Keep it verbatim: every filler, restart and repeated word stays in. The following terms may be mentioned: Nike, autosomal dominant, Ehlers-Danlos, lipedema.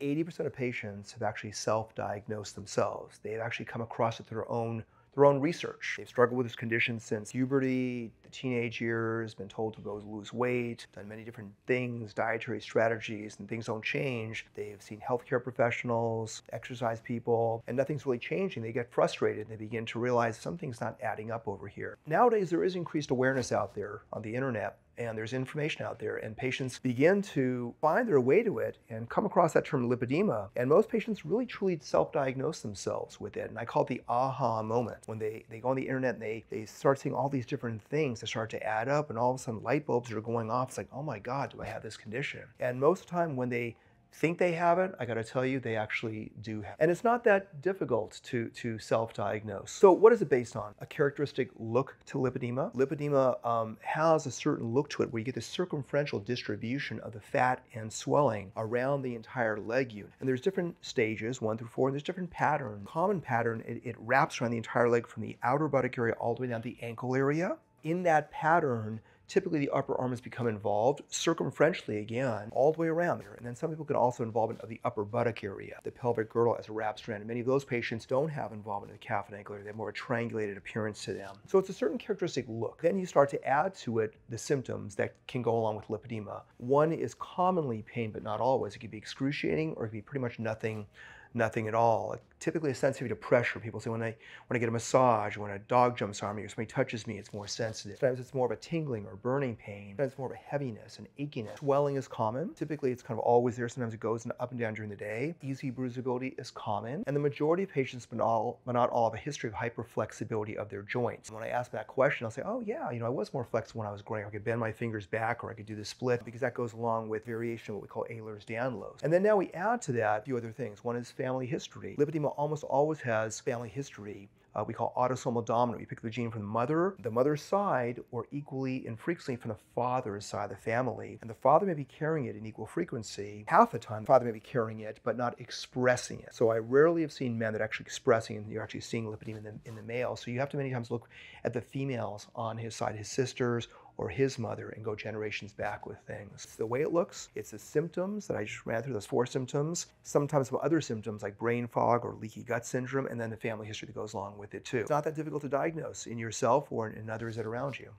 eighty percent of patients have actually self-diagnosed themselves. They've actually come across it through their own, their own research. They've struggled with this condition since puberty, the teenage years, been told to go lose weight, done many different things, dietary strategies, and things don't change. They've seen healthcare professionals, exercise people, and nothing's really changing. They get frustrated and they begin to realize something's not adding up over here. Nowadays, there is increased awareness out there on the internet, and there's information out there, and patients begin to find their way to it and come across that term lipedema. And most patients really truly self-diagnose themselves with it. And I call it the aha moment, when they, they go on the internet and they, they start seeing all these different things that start to add up, and all of a sudden light bulbs are going off. It's like, oh my God, do I have this condition? And most of the time when they think they have it, I gotta tell you, they actually do have it. And it's not that difficult to, to self-diagnose. So what is it based on? A characteristic look to lipedema. Lipedema um, has a certain look to it, where you get the circumferential distribution of the fat and swelling around the entire leg unit. And there's different stages, one through four, and there's different patterns. Common pattern, it, it wraps around the entire leg from the outer buttock area all the way down to the ankle area. In that pattern, typically the upper arm has become involved, circumferentially again, all the way around there. And then some people can also involve it of the upper buttock area, the pelvic girdle as a wrap strand. And many of those patients don't have involvement in the calf and ankle area. They have more of a triangulated appearance to them. So it's a certain characteristic look. Then you start to add to it the symptoms that can go along with lipedema. One is commonly pain, but not always. It could be excruciating, or it could be pretty much nothing. Nothing at all. Like, typically a sensitivity to pressure. People say when I when I get a massage, or when a dog jumps on me, or somebody touches me, it's more sensitive. Sometimes it's more of a tingling or burning pain. Sometimes it's more of a heaviness and achiness. Swelling is common. Typically it's kind of always there. Sometimes it goes up and down during the day. Easy bruisability is common. And the majority of patients, but, all, but not all, have a history of hyperflexibility of their joints. And when I ask that question, I'll say, oh yeah, you know, I was more flexible when I was growing up. I could bend my fingers back, or I could do the split, because that goes along with variation of what we call Ehlers-Danlos. And then now we add to that a few other things. One is family history. Lipedema almost always has family history. Uh, we call autosomal dominant. We pick the gene from the mother, the mother's side, or equally infrequently from the father's side of the family. And the father may be carrying it in equal frequency. Half the time, the father may be carrying it, but not expressing it. So I rarely have seen men that are actually expressing, and you're actually seeing lipedema in the, in the male. So you have to many times look at the females on his side, his sisters, or his mother, and go generations back with things. It's the way it looks, it's the symptoms that I just ran through, those four symptoms, sometimes some other symptoms like brain fog or leaky gut syndrome, and then the family history that goes along with it too. It's not that difficult to diagnose in yourself or in others that are around you.